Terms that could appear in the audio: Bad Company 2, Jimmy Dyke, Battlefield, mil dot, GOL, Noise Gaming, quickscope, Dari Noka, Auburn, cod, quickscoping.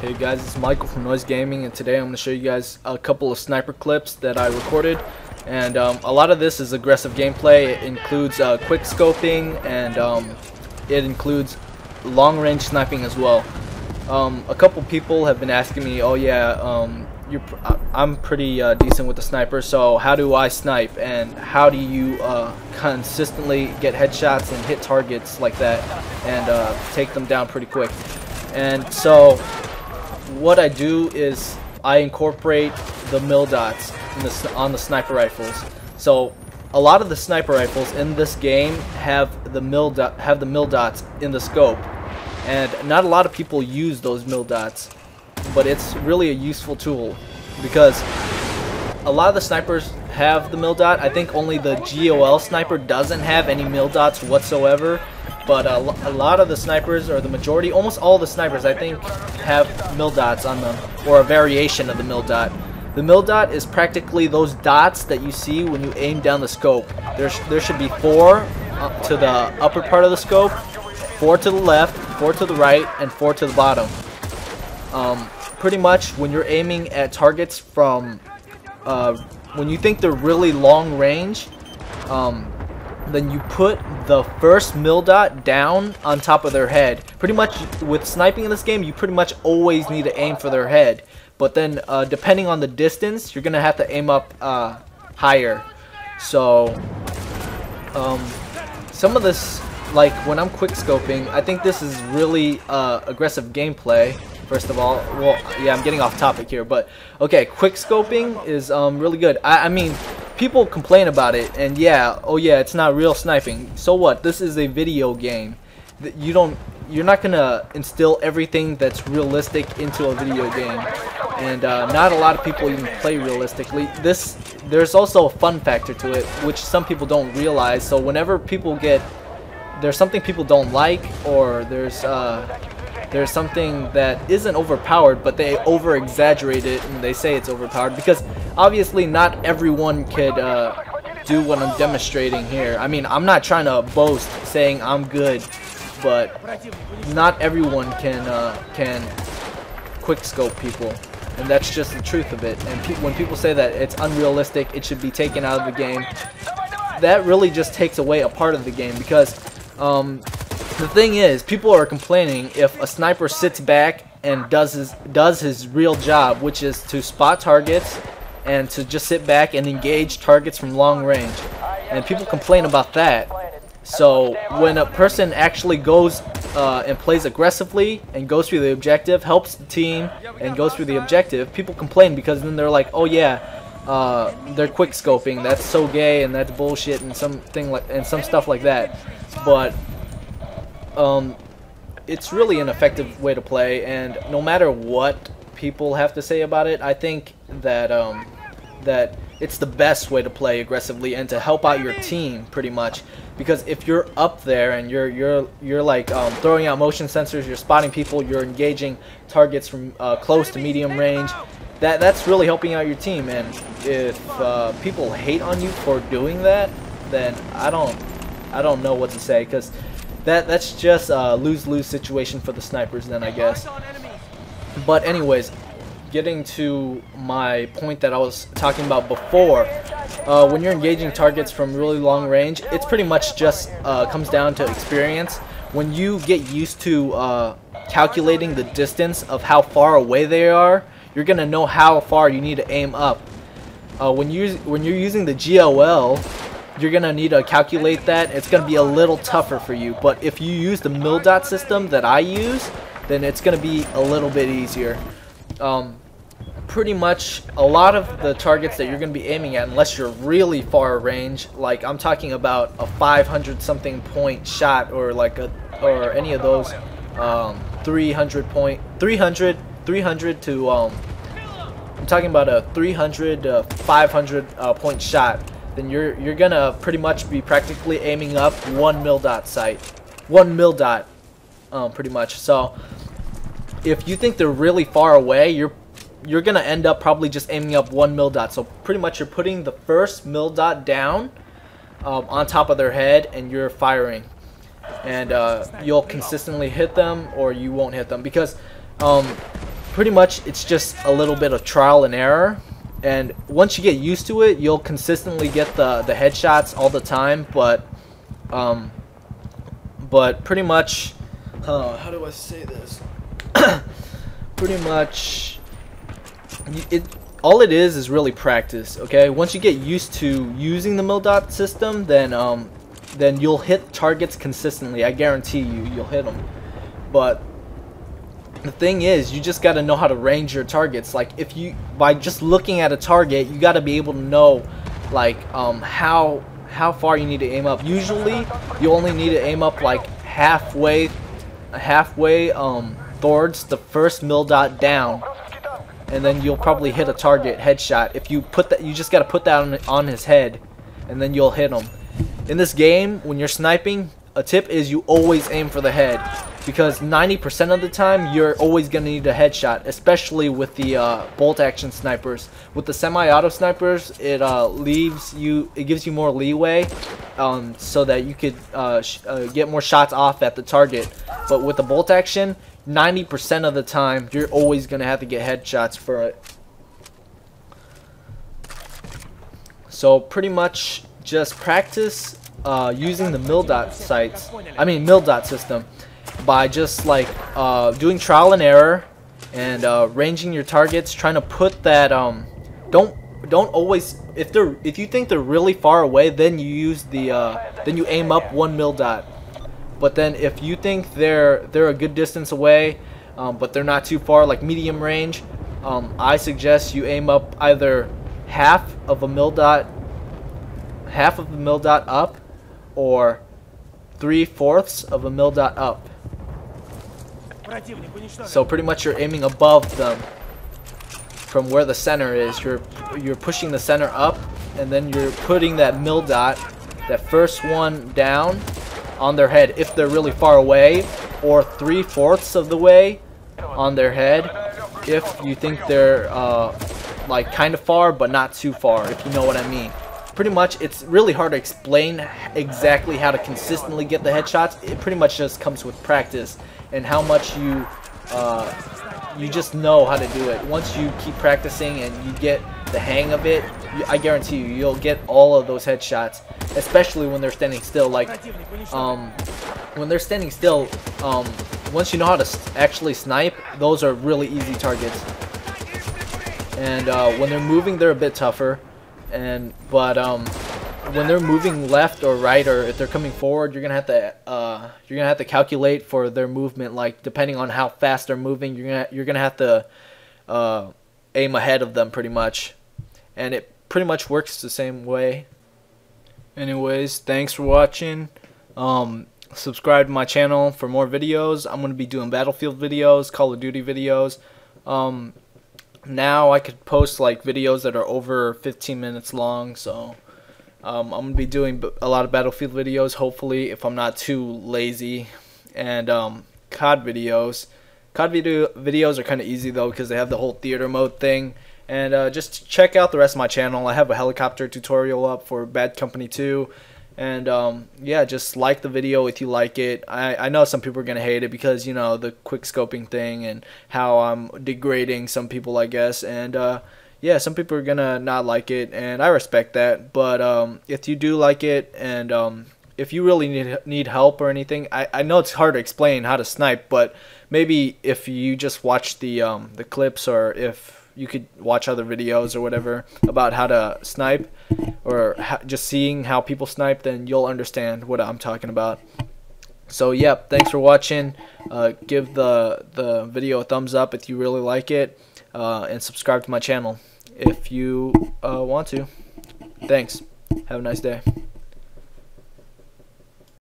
Hey guys, it's Michael from Noise Gaming, and today I'm going to show you guys a couple of sniper clips that I recorded. And a lot of this is aggressive gameplay. It includes quickscoping, and it includes long-range sniping as well. A couple people have been asking me, oh yeah, I'm pretty decent with the sniper, so how do I snipe, and how do you consistently get headshots and hit targets like that and take them down pretty quick? And so what I do is I incorporate the mil dots on the sniper rifles. So a lot of the sniper rifles in this game have the mil dots in the scope, and not a lot of people use those mil dots, but it's really a useful tool because a lot of the snipers have the mil dot. I think only the GOL sniper doesn't have any mil dots whatsoever. But a lot of the snipers, or the majority, almost all the snipers, I think, have mil dots on them, or a variation of the mil dot. The mil dot is practically those dots that you see when you aim down the scope. There should be 4 to the upper part of the scope, 4 to the left, 4 to the right, and 4 to the bottom. Pretty much when you're aiming at targets from, when you think they're really long range, then you put the first mil dot down on top of their head. Pretty much with sniping in this game, you pretty much always need to aim for their head, but then depending on the distance, you're gonna have to aim up higher. So some of this, like when I'm quickscoping, I think this is really aggressive gameplay. First of all, well, yeah, I'm getting off topic here, but okay, quickscoping is really good. I mean, people complain about it, and yeah, oh yeah, it's not real sniping. So what? This is a video game. You're not gonna instill everything that's realistic into a video game, and not a lot of people even play realistically. There's also a fun factor to it, which some people don't realize. So whenever people get, there's something people don't like, or there's something that isn't overpowered, but they over-exaggerate it and they say it's overpowered, because obviously not everyone could do what I'm demonstrating here. I mean, I'm not trying to boast saying I'm good, but not everyone can quickscope people, and that's just the truth of it. And when people say that it's unrealistic, it should be taken out of the game, that really just takes away a part of the game, because the thing is, people are complaining if a sniper sits back and does his real job, which is to spot targets and to just sit back and engage targets from long range. And people complain about that. So when a person actually goes and plays aggressively and goes through the objective, helps the team and goes through the objective, people complain, because then they're like, oh yeah, they're quickscoping, that's so gay and that's bullshit and some stuff like that. But it's really an effective way to play, and no matter what people have to say about it, I think that that it's the best way to play aggressively and to help out your team, pretty much. Because if you're up there and you're like throwing out motion sensors, you're spotting people, you're engaging targets from close to medium range, that's really helping out your team. And if people hate on you for doing that, then I don't know what to say, because that's just a lose-lose situation for the snipers then, I guess. But anyways, getting to my point that I was talking about before, when you're engaging targets from really long range, it's pretty much just comes down to experience. When you get used to calculating the distance of how far away they are, you're gonna know how far you need to aim up. When you're using the GOL, you're gonna need to calculate that. It's gonna be a little tougher for you, but if you use the mil dot system that I use, then it's gonna be a little bit easier. Pretty much a lot of the targets that you're gonna be aiming at, unless you're really far range, like I'm talking about a 500 something point shot, or like or any of those 300 to I'm talking about a 300 to 500 point shot, then you're gonna pretty much be practically aiming up one mil dot pretty much. So if you think they're really far away, you're gonna end up probably just aiming up one mil dot. So pretty much you're putting the first mil dot down on top of their head, and you're firing, and you'll consistently hit them, or you won't hit them, because pretty much it's just a little bit of trial and error. And once you get used to it, you'll consistently get the headshots all the time. But pretty much, how do I say this? Pretty much, all it is really practice. Okay, once you get used to using the mildot system, then you'll hit targets consistently. I guarantee you, you'll hit them. But the thing is, you just got to know how to range your targets. Like, if you, by just looking at a target, you got to be able to know, like, how far you need to aim up. Usually, you only need to aim up like halfway towards the first mildot down, and then you'll probably hit a target headshot. If you put that, you just got to put that on his head, and then you'll hit him. In this game, when you're sniping, a tip is you always aim for the head. Because 90% of the time, you're always going to need a headshot, especially with the bolt action snipers. With the semi-auto snipers, it gives you more leeway, so that you could get more shots off at the target. But with the bolt action, 90% of the time, you're always going to have to get headshots for it. So pretty much just practice using the mildot sights. I mean mildot system. By just like doing trial and error and ranging your targets, trying to put that don't always, if you think they're really far away, then you use the then you aim up one mildot. But then if you think they're a good distance away, but they're not too far, like medium range, I suggest you aim up either half of a mildot up, or 3/4 of a mildot up. So pretty much you're aiming above them from where the center is. You're pushing the center up, and then you're putting that mildot, that first one down, on their head if they're really far away, or 3/4 of the way on their head if you think they're like kind of far but not too far, if you know what I mean. Pretty much, it's really hard to explain exactly how to consistently get the headshots. It pretty much just comes with practice and how much you you just know how to do it. Once you keep practicing and you get the hang of it, I guarantee you, you'll get all of those headshots, especially when they're standing still. Like, when they're standing still, once you know how to actually snipe, those are really easy targets. And when they're moving, they're a bit tougher. But when they're moving left or right, or if they're coming forward, you're gonna have to calculate for their movement. Like, depending on how fast they're moving, you're gonna have to aim ahead of them pretty much. And it pretty much works the same way. Anyways, thanks for watching. Subscribe to my channel for more videos. I'm gonna be doing Battlefield videos, Call of Duty videos. Now I could post like videos that are over 15 minutes long, so I'm gonna be doing a lot of Battlefield videos, hopefully, if I'm not too lazy, and COD videos. COD videos are kind of easy though, because they have the whole theater mode thing. And just check out the rest of my channel. I have a helicopter tutorial up for Bad Company 2, and yeah, just like the video if you like it. I know some people are gonna hate it because, you know, the quickscoping thing and how I'm degrading some people, I guess. And yeah, some people are gonna not like it, and I respect that. But if you do like it, and if you really need help or anything, I know it's hard to explain how to snipe, but maybe if you just watch the clips, or if you could watch other videos or whatever about how to snipe, or just seeing how people snipe, then you'll understand what I'm talking about. So yeah, thanks for watching. Give the video a thumbs up if you really like it, and subscribe to my channel if you want to. Thanks. Have a nice day.